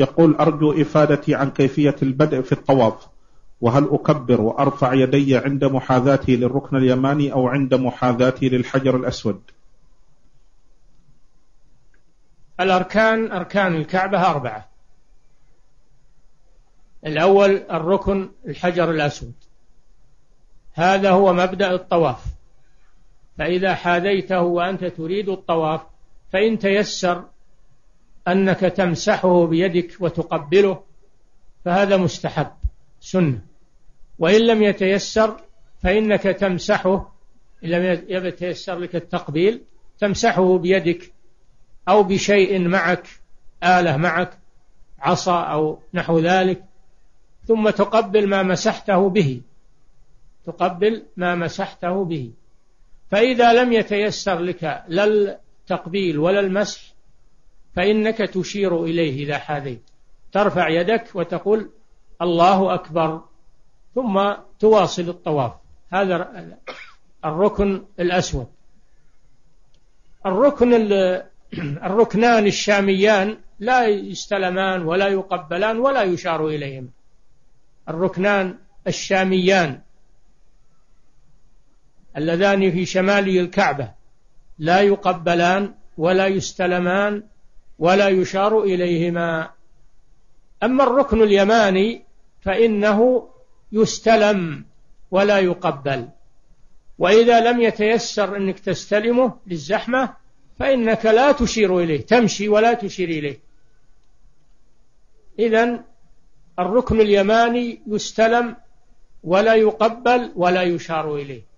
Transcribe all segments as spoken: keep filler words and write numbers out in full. يقول أرجو إفادتي عن كيفية البدء في الطواف، وهل أكبر وأرفع يدي عند محاذاتي للركن اليماني أو عند محاذاتي للحجر الأسود؟ الأركان، أركان الكعبة أربعة. الأول الركن الحجر الأسود، هذا هو مبدأ الطواف، فإذا حاذيته وأنت تريد الطواف فإن تيسر أنك تمسحه بيدك وتقبله فهذا مستحب سنة، وإن لم يتيسر فإنك تمسحه، إن لم يتيسر لك التقبيل تمسحه بيدك أو بشيء معك، آلة معك، عصا أو نحو ذلك، ثم تقبل ما مسحته به، تقبل ما مسحته به. فإذا لم يتيسر لك لا التقبيل ولا المسح فإنك تشير إليه إذا حاذيت، ترفع يدك وتقول الله أكبر ثم تواصل الطواف. هذا الركن الأسود. الركن الركنان الشاميان لا يستلمان ولا يقبلان ولا يشار إليهم، الركنان الشاميان اللذان في شمال الكعبة لا يقبلان ولا يستلمان ولا يشار إليهما. أما الركن اليماني فإنه يستلم ولا يقبل، وإذا لم يتيسر أنك تستلمه للزحمة فإنك لا تشير إليه، تمشي ولا تشير إليه. إذن الركن اليماني يستلم ولا يقبل ولا يشار إليه.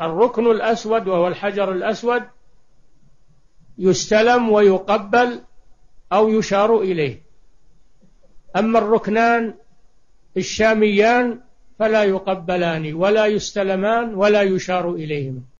الركن الأسود وهو الحجر الأسود يستلم ويقبل أو يشار إليه. أما الركنان الشاميان فلا يقبلان ولا يستلمان ولا يشار إليهما.